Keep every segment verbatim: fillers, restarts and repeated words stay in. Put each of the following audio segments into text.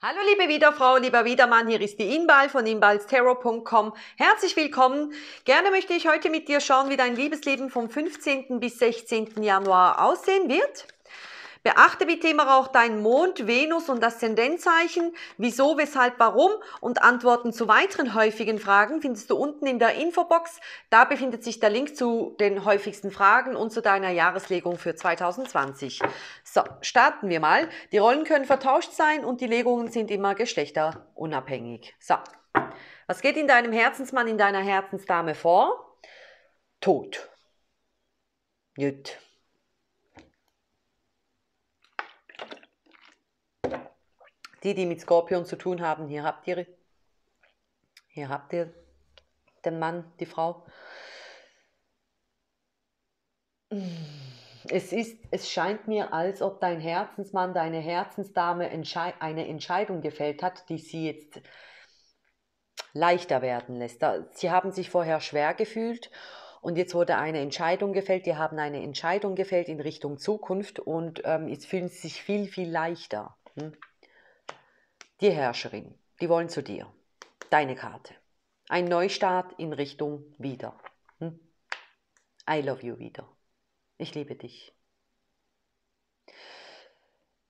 Hallo liebe Widerfrau, lieber Widermann, hier ist die Inbal von inbals tarot punkt com. Herzlich willkommen. Gerne möchte ich heute mit dir schauen, wie dein Liebesleben vom fünfzehnten bis sechzehnten Januar aussehen wird. Beachte bitte immer auch deinen Mond, Venus und Aszendenzeichen, wieso, weshalb, warum, und Antworten zu weiteren häufigen Fragen findest du unten in der Infobox. Da befindet sich der Link zu den häufigsten Fragen und zu deiner Jahreslegung für zweitausendzwanzig. So, starten wir mal. Die Rollen können vertauscht sein und die Legungen sind immer geschlechterunabhängig. So, was geht in deinem Herzensmann, in deiner Herzensdame vor? Tod. Jut. Die, die mit Skorpion zu tun haben, hier habt ihr, hier habt ihr den Mann, die Frau. Es ist, es scheint mir, als ob dein Herzensmann, deine Herzensdame entschei- eine Entscheidung gefällt hat, die sie jetzt leichter werden lässt. Sie haben sich vorher schwer gefühlt und jetzt wurde eine Entscheidung gefällt. Die haben eine Entscheidung gefällt in Richtung Zukunft und ähm, jetzt fühlen sie sich viel, viel leichter. Hm? Die Herrscherin, die wollen zu dir. Deine Karte. Ein Neustart in Richtung Widder. Hm? I love you, Widder. Ich liebe dich.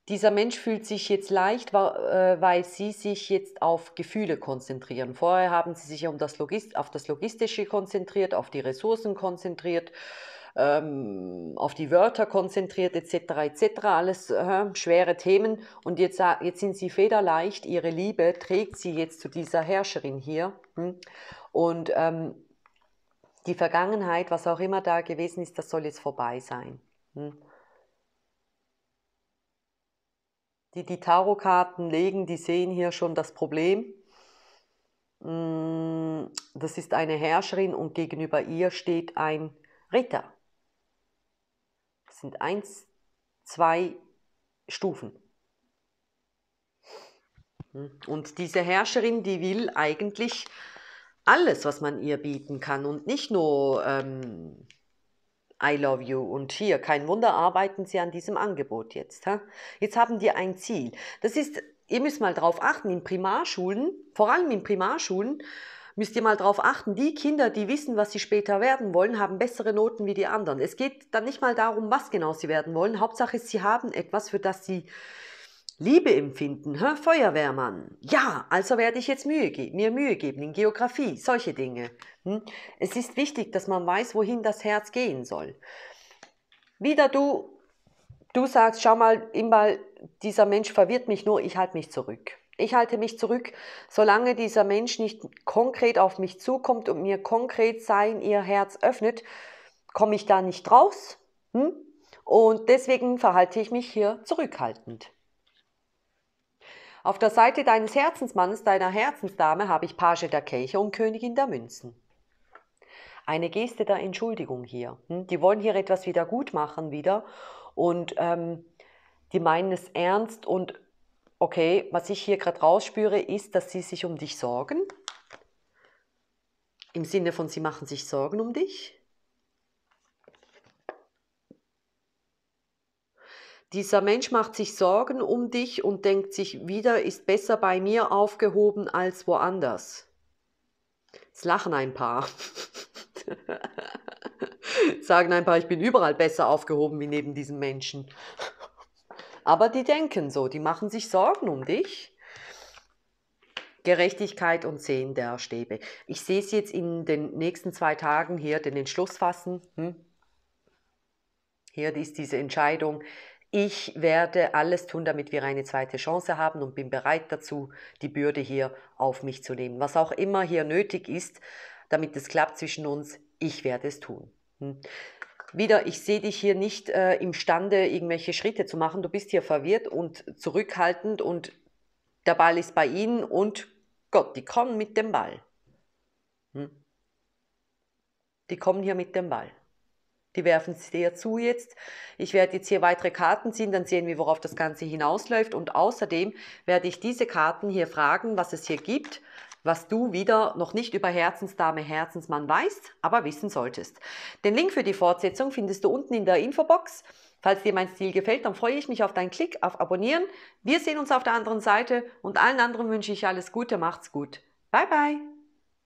Dieser Mensch fühlt sich jetzt leicht, weil sie sich jetzt auf Gefühle konzentrieren. Vorher haben sie sich um das Logist- auf das Logistische konzentriert, auf die Ressourcen konzentriert, auf die Wörter konzentriert, et cetera et cetera. Alles äh, schwere Themen. Und jetzt, jetzt sind sie federleicht. Ihre Liebe trägt sie jetzt zu dieser Herrscherin hier. Und ähm, die Vergangenheit, was auch immer da gewesen ist, das soll jetzt vorbei sein. Die, die Tarotkarten legen, die sehen hier schon das Problem. Das ist eine Herrscherin und gegenüber ihr steht ein Ritter. Sind eins, zwei Stufen. Und diese Herrscherin, die will eigentlich alles, was man ihr bieten kann und nicht nur ähm, I love you und hier. Kein Wunder, arbeiten sie an diesem Angebot jetzt. Ha? Jetzt haben die ein Ziel. Das ist, ihr müsst mal drauf achten, in Primarschulen, vor allem in Primarschulen, müsst ihr mal darauf achten, die Kinder, die wissen, was sie später werden wollen, haben bessere Noten wie die anderen. Es geht dann nicht mal darum, was genau sie werden wollen. Hauptsache ist, sie haben etwas, für das sie Liebe empfinden. Hä? Feuerwehrmann. Ja, also werde ich jetzt Mühe ge- mir Mühe geben in Geografie, solche Dinge. Hm? Es ist wichtig, dass man weiß, wohin das Herz gehen soll. Wieder du, du sagst, schau mal, immer, dieser Mensch verwirrt mich nur, ich halte mich zurück. Ich halte mich zurück, solange dieser Mensch nicht konkret auf mich zukommt und mir konkret sein, ihr Herz öffnet, komme ich da nicht raus. Hm? Und deswegen verhalte ich mich hier zurückhaltend. Auf der Seite deines Herzensmannes, deiner Herzensdame, habe ich Page der Kelche und Königin der Münzen. Eine Geste der Entschuldigung hier. Hm? Die wollen hier etwas wieder gut machen wieder und ähm, die meinen es ernst und okay, was ich hier gerade rausspüre, ist, dass sie sich um dich sorgen. Im Sinne von, sie machen sich Sorgen um dich. Dieser Mensch macht sich Sorgen um dich und denkt sich, wieder ist besser bei mir aufgehoben als woanders. Es lachen ein paar. Sagen ein paar, ich bin überall besser aufgehoben wie neben diesen Menschen. Aber die denken so, die machen sich Sorgen um dich. Gerechtigkeit und Zehn der Stäbe. Ich sehe es jetzt in den nächsten zwei Tagen hier, den Entschluss fassen. Hm? Hier ist diese Entscheidung. Ich werde alles tun, damit wir eine zweite Chance haben und bin bereit dazu, die Bürde hier auf mich zu nehmen. Was auch immer hier nötig ist, damit es klappt zwischen uns, ich werde es tun. Hm? Wieder, ich sehe dich hier nicht äh, imstande, irgendwelche Schritte zu machen. Du bist hier verwirrt und zurückhaltend und der Ball ist bei ihnen und Gott, die kommen mit dem Ball. Hm? Die kommen hier mit dem Ball. Die werfen es dir zu jetzt. Ich werde jetzt hier weitere Karten ziehen, dann sehen wir, worauf das Ganze hinausläuft. Und außerdem werde ich diese Karten hier fragen, was es hier gibt, was du wieder noch nicht über Herzensdame, Herzensmann weißt, aber wissen solltest. Den Link für die Fortsetzung findest du unten in der Infobox. Falls dir mein Stil gefällt, dann freue ich mich auf deinen Klick, auf Abonnieren. Wir sehen uns auf der anderen Seite und allen anderen wünsche ich alles Gute, macht's gut. Bye, bye.